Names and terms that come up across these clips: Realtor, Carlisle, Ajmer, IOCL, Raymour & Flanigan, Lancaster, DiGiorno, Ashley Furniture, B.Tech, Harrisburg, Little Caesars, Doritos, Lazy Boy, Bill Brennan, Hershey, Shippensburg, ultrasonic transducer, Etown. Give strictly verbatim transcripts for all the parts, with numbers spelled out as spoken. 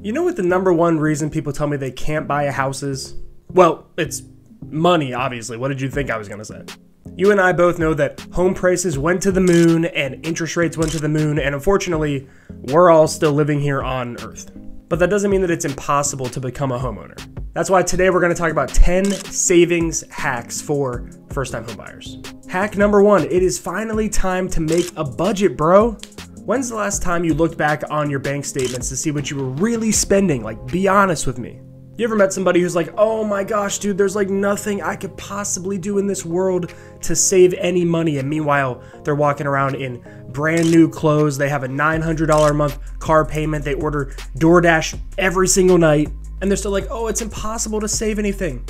You know what the number one reason people tell me they can't buy a house is? Well, it's money, obviously. What did you think I was gonna say? You and I both know that home prices went to the moon and interest rates went to the moon, and unfortunately, we're all still living here on Earth. But that doesn't mean that it's impossible to become a homeowner. That's why today we're gonna talk about ten savings hacks for first-time homebuyers. Hack number one, it is finally time to make a budget, bro. When's the last time you looked back on your bank statements to see what you were really spending? Like, be honest with me. You ever met somebody who's like, oh my gosh, dude, there's like nothing I could possibly do in this world to save any money. And meanwhile, they're walking around in brand new clothes. They have a nine hundred dollars a month car payment. They order DoorDash every single night. And they're still like, oh, it's impossible to save anything.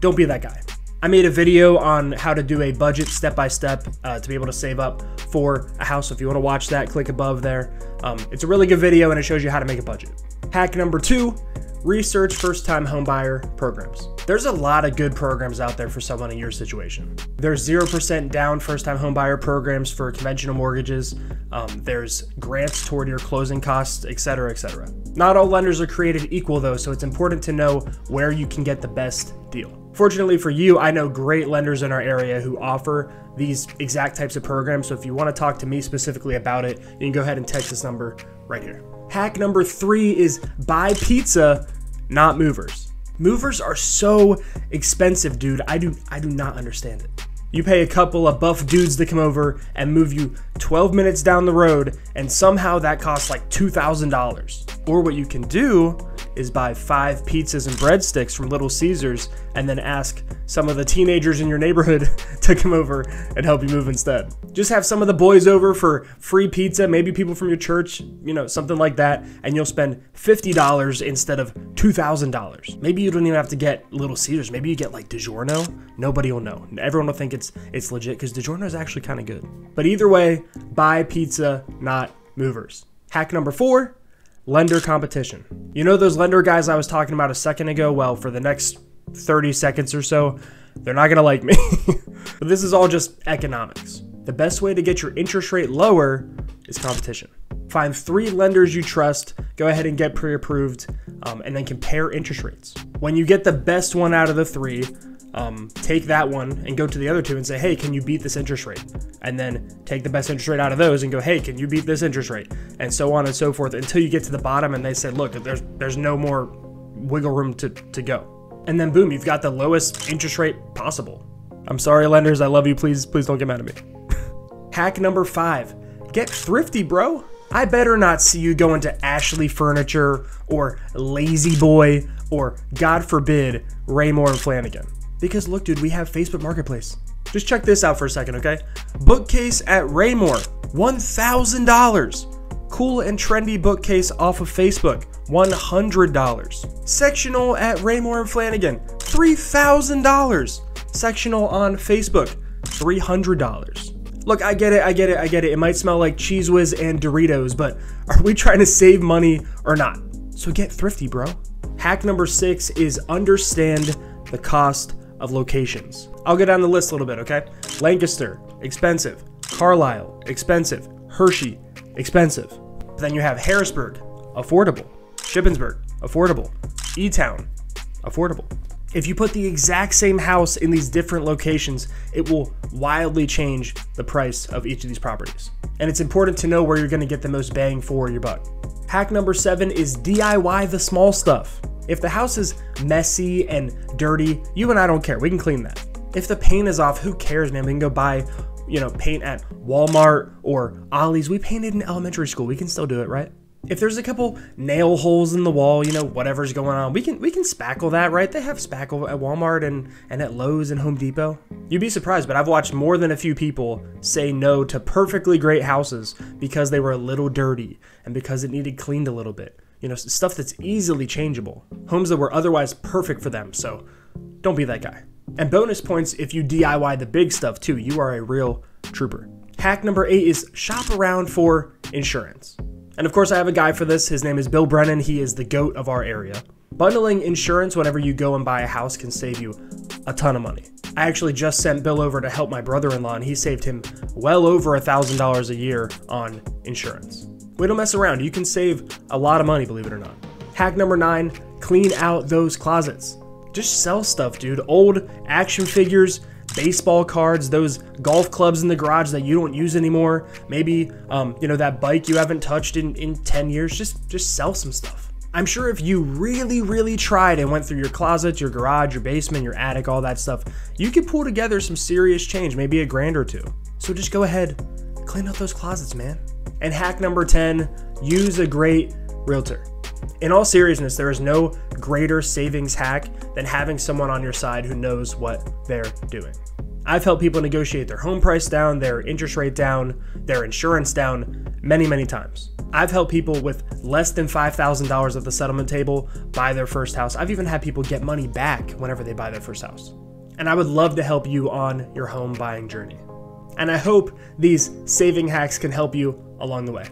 Don't be that guy. I made a video on how to do a budget step-by-step uh, to be able to save up for a house. So if you want to watch that, click above there. Um, it's a really good video and it shows you how to make a budget. Hack number two, research first-time homebuyer programs. There's a lot of good programs out there for someone in your situation. There's zero percent down first-time homebuyer programs for conventional mortgages. Um, there's grants toward your closing costs, et cetera, et cetera. Not all lenders are created equal though, so it's important to know where you can get the best deal. Fortunately for you, I know great lenders in our area who offer these exact types of programs. So if you want to talk to me specifically about it, you can go ahead and text this number right here. Hack number three is buy pizza, not movers. Movers are so expensive, dude. I do, I do not understand it. You pay a couple of buff dudes to come over and move you twelve minutes down the road, and somehow that costs like two thousand dollars. Or what you can do is buy five pizzas and breadsticks from Little Caesars and then ask some of the teenagers in your neighborhood to come over and help you move instead. Just have some of the boys over for free pizza, maybe people from your church, you know, something like that, and you'll spend fifty dollars instead of two thousand dollars. Maybe you don't even have to get Little Caesars. Maybe you get like DiGiorno. Nobody will know. Everyone will think it's it's legit because DiGiorno is actually kind of good. But either way, buy pizza, not movers. Hack number four, lender competition. You know those lender guys I was talking about a second ago? Well, for the next thirty seconds or so, they're not gonna like me. But this is all just economics. The best way to get your interest rate lower is competition. Find three lenders you trust, go ahead and get pre-approved, um, and then compare interest rates. When you get the best one out of the three, um, take that one and go to the other two and say, hey, can you beat this interest rate? And then take the best interest rate out of those and go, hey, can you beat this interest rate? And so on and so forth until you get to the bottom and they say, look, there's there's no more wiggle room to, to go. And then boom, you've got the lowest interest rate possible. I'm sorry, lenders, I love you. Please, please don't get mad at me. Hack number five, get thrifty, bro. I better not see you going to Ashley Furniture or Lazy Boy or, God forbid, Raymour and Flanigan. Because look, dude, we have Facebook Marketplace. Just check this out for a second, okay? Bookcase at Raymour, one thousand dollars. Cool and trendy bookcase off of Facebook, one hundred dollars. Sectional at Raymour and Flanigan, three thousand dollars. Sectional on Facebook, three hundred dollars. Look, I get it, I get it, I get it. It might smell like Cheez Whiz and Doritos, but are we trying to save money or not? So get thrifty, bro. Hack number six is understand the cost of locations. I'll go down the list a little bit, okay? Lancaster, expensive. Carlisle, expensive. Hershey, expensive. Then you have Harrisburg, affordable. Shippensburg, affordable. E-Town, affordable. If you put the exact same house in these different locations, it will wildly change the price of each of these properties. And it's important to know where you're gonna get the most bang for your buck. Hack number seven is D I Y the small stuff. If the house is messy and dirty, you and I don't care, we can clean that. If the paint is off, who cares, man? We can go buy, you know, paint at Walmart or Ollie's. We painted in elementary school, we can still do it, right? If there's a couple nail holes in the wall, you know, whatever's going on, we can we can spackle that, right? They have spackle at Walmart and, and at Lowe's and Home Depot. You'd be surprised, but I've watched more than a few people say no to perfectly great houses because they were a little dirty and because it needed cleaned a little bit. You know, stuff that's easily changeable. Homes that were otherwise perfect for them, so don't be that guy. And bonus points if you D I Y the big stuff too. You are a real trooper. Hack number eight is shop around for insurance. And of course I have a guy for this. His name is Bill Brennan. He is the GOAT of our area. Bundling insurance whenever you go and buy a house can save you a ton of money. I actually just sent Bill over to help my brother-in-law and he saved him well over one thousand dollars a year on insurance. We don't mess around. You can save a lot of money, believe it or not. Hack number nine, clean out those closets. Just sell stuff, dude. Old action figures, baseball cards, those golf clubs in the garage that you don't use anymore. Maybe, um, you know, that bike you haven't touched in, in ten years. Just, just sell some stuff. I'm sure if you really, really tried and went through your closets, your garage, your basement, your attic, all that stuff, you could pull together some serious change, maybe a grand or two. So just go ahead, clean out those closets, man. And hack number ten, use a great realtor. In all seriousness, there is no greater savings hack than having someone on your side who knows what they're doing. I've helped people negotiate their home price down, their interest rate down, their insurance down many, many times. I've helped people with less than five thousand dollars at the settlement table buy their first house. I've even had people get money back whenever they buy their first house. And I would love to help you on your home buying journey. And I hope these saving hacks can help you along the way.